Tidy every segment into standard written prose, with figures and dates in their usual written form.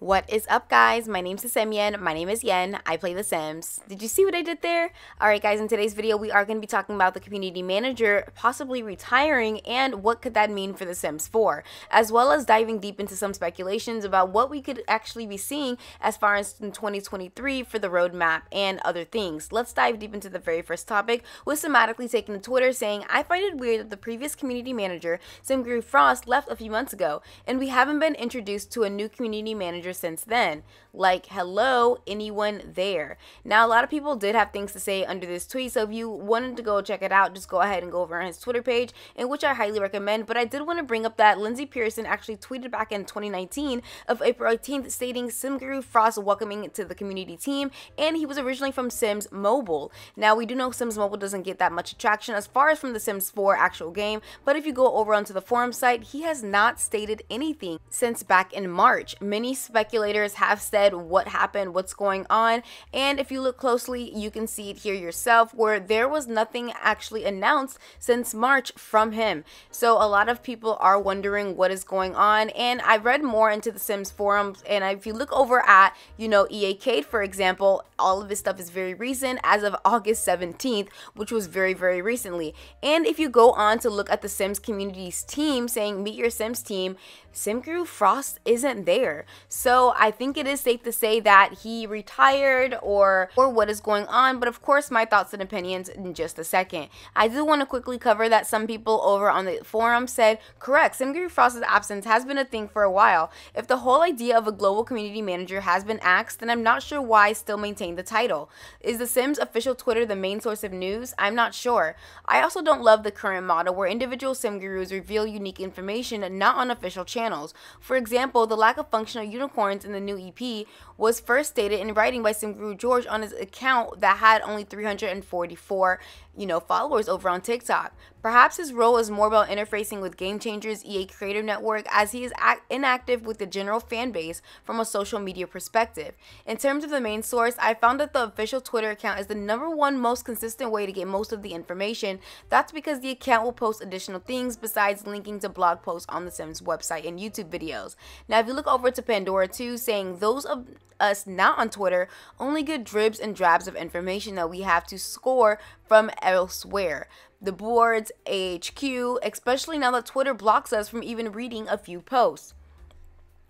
What is up, guys? My name's TheSimYin. My name is Yen. I play The Sims. Did you see what I did there? Alright guys, in today's video we are going to be talking about the community manager possibly retiring and what could that mean for The Sims 4, as well as diving deep into some speculations about what we could actually be seeing as far as in 2023 for the roadmap and other things. Let's dive deep into the very first topic, with Somatically taking to Twitter saying, "I find it weird that the previous community manager, SimGuru Frost, left a few months ago, and we haven't been introduced to a new community manager since then. Like, hello, anyone there?" Now, a lot of people did have things to say under this tweet, so if you wanted to go check it out, just go ahead and go over on his Twitter page, and which I highly recommend. But I did want to bring up that Lindsey Pearson actually tweeted back in 2019 of April 18th stating SimGuru Frost welcoming to the community team, and he was originally from Sims Mobile. Now, we do know Sims Mobile doesn't get that much attraction as far as from The Sims 4 actual game, but if you go over onto the forum site, he has not stated anything since back in March. Many speculators have said what happened, what's going on, and if you look closely you can see it here yourself where there was nothing actually announced since March from him. So a lot of people are wondering what is going on, and I've read more into the Sims forums, and if you look over at, you know, EA Kate, for example, all of this stuff is very recent, as of August 17th, which was very recently. And if you go on to look at the Sims community's team saying meet your Sims team, SimGuru Frost isn't there. So I think it is safe to say that he retired or what is going on, but of course my thoughts and opinions in just a second. I do want to quickly cover that some people over on the forum said, correct, SimGuru Frost's absence has been a thing for a while. If the whole idea of a global community manager has been axed, then I'm not sure why I still maintain the title. Is the Sims official Twitter the main source of news? I'm not sure. I also don't love the current model where individual SimGurus reveal unique information not on official channels. For example, the lack of functional unicorns in the new EP was first stated in writing by SimGuru George on his account that had only 344, you know, followers over on TikTok. Perhaps his role is more about interfacing with Game Changers EA Creative Network, as he is inactive with the general fan base from a social media perspective. In terms of the main source, I found that the official Twitter account is the #1 most consistent way to get most of the information. That's because the account will post additional things besides linking to blog posts on the Sims website and YouTube videos. Now, if you look over to Pandora 2 saying those of us not on Twitter only get dribs and drabs of information that we have to score from elsewhere. The boards, AHQ, especially now that Twitter blocks us from even reading a few posts.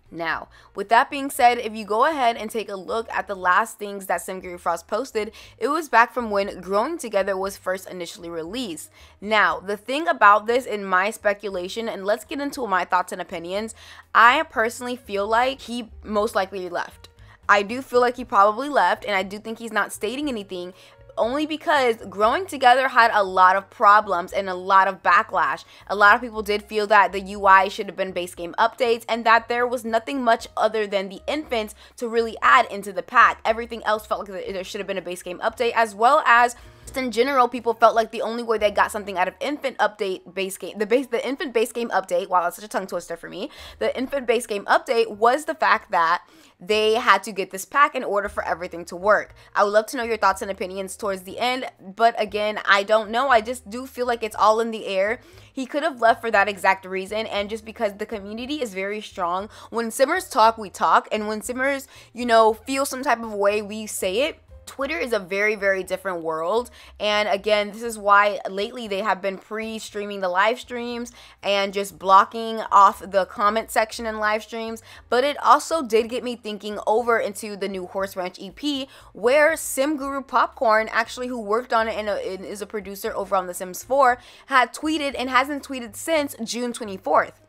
Now, with that being said, if you go ahead and take a look at the last things that SimGuru Frost posted, it was back from when Growing Together was first initially released. Now, the thing about this in my speculation, and let's get into my thoughts and opinions, I personally feel like he most likely left. I do feel like he probably left, and I do think he's not stating anything, only because Growing Together had a lot of problems and a lot of backlash. A lot of people did feel that the UI should have been base game updates, and that there was nothing much other than the infants to really add into the pack. Everything else felt like there should have been a base game update, as well as in general, people felt like the only way they got something out of infant update base game, the infant base game update, wow, that's such a tongue twister for me, the infant base game update was the fact that they had to get this pack in order for everything to work. I would love to know your thoughts and opinions towards the end, but again, I don't know. I just do feel like it's all in the air. He could have left for that exact reason, and just because the community is very strong. When Simmers talk, we talk, and when Simmers, you know, feel some type of way, we say it. Twitter is a very different world, and again, this is why lately they have been pre-streaming the live streams and just blocking off the comment section in live streams. But it also did get me thinking over into the new Horse Ranch EP, where SimGuru Popcorn, actually, who worked on it and is a producer over on The Sims 4, had tweeted and hasn't tweeted since June 24th.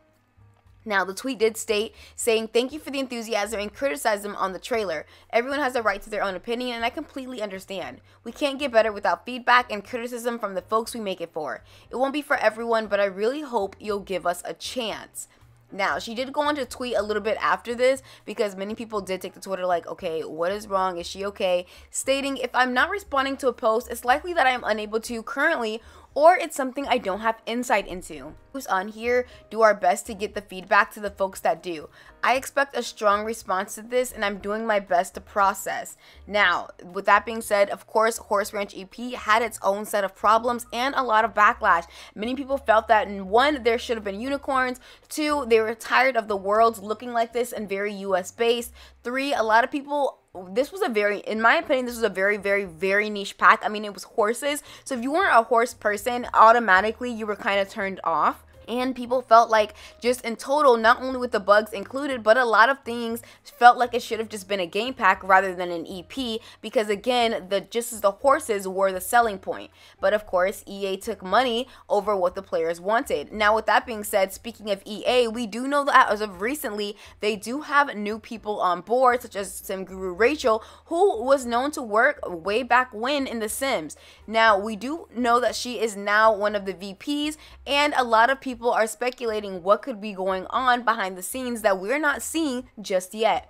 Now, the tweet did state, saying, "Thank you for the enthusiasm and criticism on the trailer. Everyone has a right to their own opinion, and I completely understand. We can't get better without feedback and criticism from the folks we make it for. It won't be for everyone, but I really hope you'll give us a chance." Now, she did go on to tweet a little bit after this, because many people did take to Twitter like, okay, what is wrong? Is she okay? Stating, "If I'm not responding to a post, it's likely that I am unable to currently, or it's something I don't have insight into. who's on here do our best to get the feedback to the folks that do. I expect a strong response to this, and I'm doing my best to process. Now, with that being said, of course, Horse Ranch EP had its own set of problems and a lot of backlash. Many people felt that, one, there should have been unicorns. Two, they were tired of the world looking like this and very US-based. Three, a lot of people... This was a very, in my opinion, this was a very, very, very niche pack. I mean, it was horses. So if you weren't a horse person, automatically you were kind of turned off. And people felt like, just in total, not only with the bugs included, but a lot of things felt like it should have just been a game pack rather than an EP, because again, the horses were the selling point. But of course, EA took money over what the players wanted. Now, with that being said, speaking of EA, we do know that as of recently, they do have new people on board, such as Sim Guru Rachel, who was known to work way back when in The Sims. Now, we do know that she is now one of the VPs, and a lot of people are speculating what could be going on behind the scenes that we're not seeing just yet.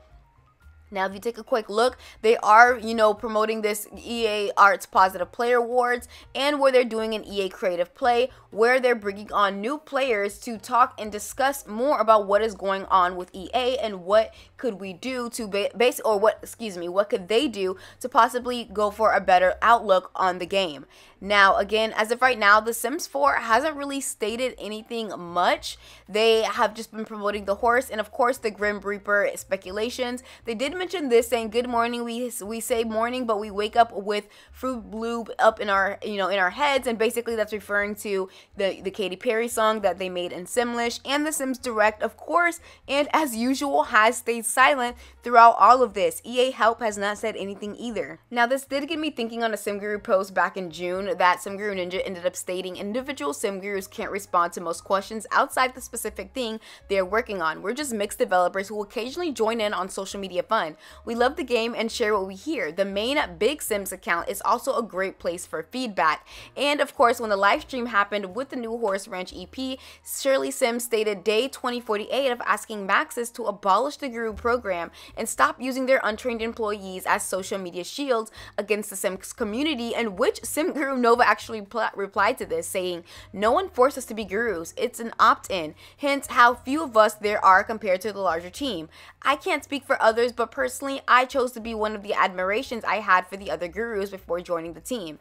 Now, if you take a quick look, they are, you know, promoting this EA Arts Positive Player Awards, and where they're doing an EA Creative Play, where they're bringing on new players to talk and discuss more about what is going on with EA and what could we do to what could they do to possibly go for a better outlook on the game. Now, again, as of right now, The Sims 4 hasn't really stated anything much. They have just been promoting the horse and, of course, the Grim Reaper speculations. They did mention this, saying, "Good morning. We say morning, but we wake up with Fruit Loop up in our, you know, in our heads," and basically that's referring to the Katy Perry song that they made in Simlish. And The Sims Direct, of course, and as usual, has stayed silent throughout all of this. EA Help has not said anything either. Now, this did get me thinking on a SimGuru post back in June. That SimGuru Ninja ended up stating individual SimGurus can't respond to most questions outside the specific thing they're working on. We're just mixed developers who occasionally join in on social media fun. We love the game and share what we hear. The main Big Sims account is also a great place for feedback. And of course, when the live stream happened with the new Horse Ranch EP, Shirley Sims stated day 2048 of asking Maxis to abolish the Guru program and stop using their untrained employees as social media shields against the Sims community, and which Sim Guru Nova actually replied to this, saying, "No one forced us to be gurus. It's an opt-in, hence how few of us there are compared to the larger team. I can't speak for others, but personally, I chose to be one of the admirations I had for the other gurus before joining the team."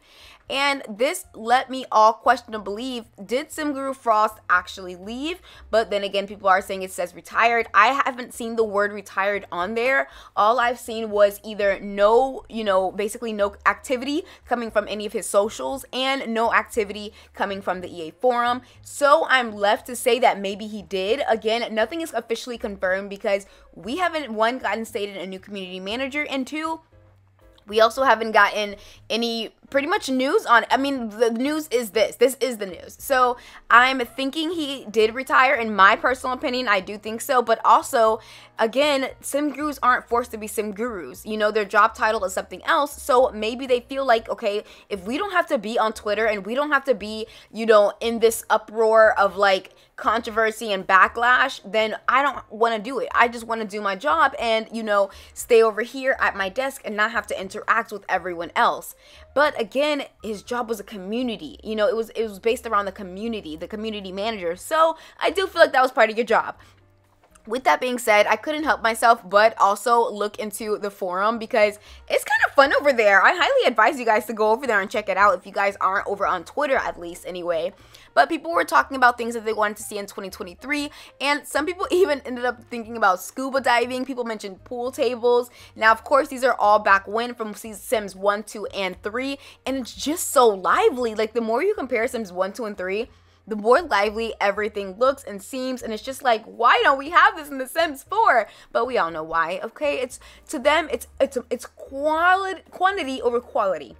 And this let me all question and believe, did SimGuru Frost actually leave? But then again, people are saying it says retired. I haven't seen the word retired on there. All I've seen was either no, you know, basically no activity coming from any of his socials and no activity coming from the EA forum. So I'm left to say that maybe he did. Again, nothing is officially confirmed because we haven't, one, gotten stated a new community manager, and two, we also haven't gotten any pretty much news on, I mean, the news is this is the news. So I'm thinking he did retire. In my personal opinion, I do think so. But also, again, SimGurus aren't forced to be SimGurus. You know, their job title is something else. So maybe they feel like, okay, if we don't have to be on Twitter and we don't have to be, you know, in this uproar of like controversy and backlash, then I don't want to do it. I just want to do my job and, you know, stay over here at my desk and not have to interact with everyone else. But again, his job was a community. You know, it was based around the community manager. So I do feel like that was part of your job. With that being said, I couldn't help myself but also look into the forum because it's kind of fun over there. I highly advise you guys to go over there and check it out if you guys aren't over on Twitter, at least anyway. But people were talking about things that they wanted to see in 2023, and some people even ended up thinking about scuba diving. People mentioned pool tables. Now, of course, these are all back when from Sims 1, 2, and 3, and it's just so lively. Like, the more you compare Sims 1, 2, and 3, the more lively everything looks and seems, and it's just like, why don't we have this in The Sims 4? But we all know why, okay? It's, to them, it's quantity over quality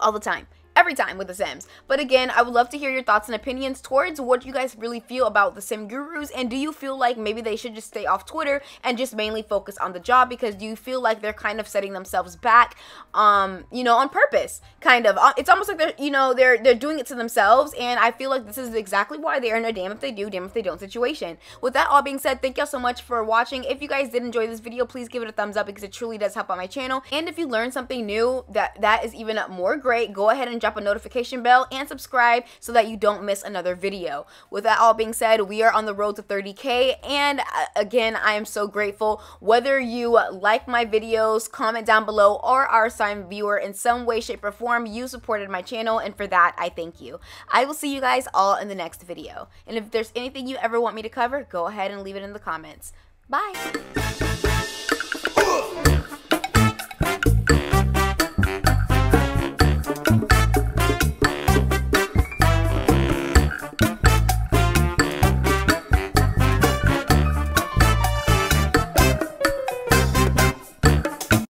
all the time. Every time with The Sims. But again, I would love to hear your thoughts and opinions towards what you guys really feel about the Sim Gurus, and do you feel like maybe they should just stay off Twitter and just mainly focus on the job? Because do you feel like they're kind of setting themselves back, you know, on purpose? Kind of. It's almost like they're, you know, they're doing it to themselves, and I feel like this is exactly why they are in a damn if they do, damn if they don't situation. With that all being said, thank y'all so much for watching. If you guys did enjoy this video, please give it a thumbs up because it truly does help out my channel. And if you learned something new that is even more great, go ahead and drop a notification bell, and subscribe so that you don't miss another video. With that all being said, we are on the road to 30K, and again, I am so grateful. Whether you like my videos, comment down below, or are a signed viewer in some way, shape, or form, you supported my channel, and for that, I thank you. I will see you guys all in the next video. And if there's anything you ever want me to cover, go ahead and leave it in the comments. Bye!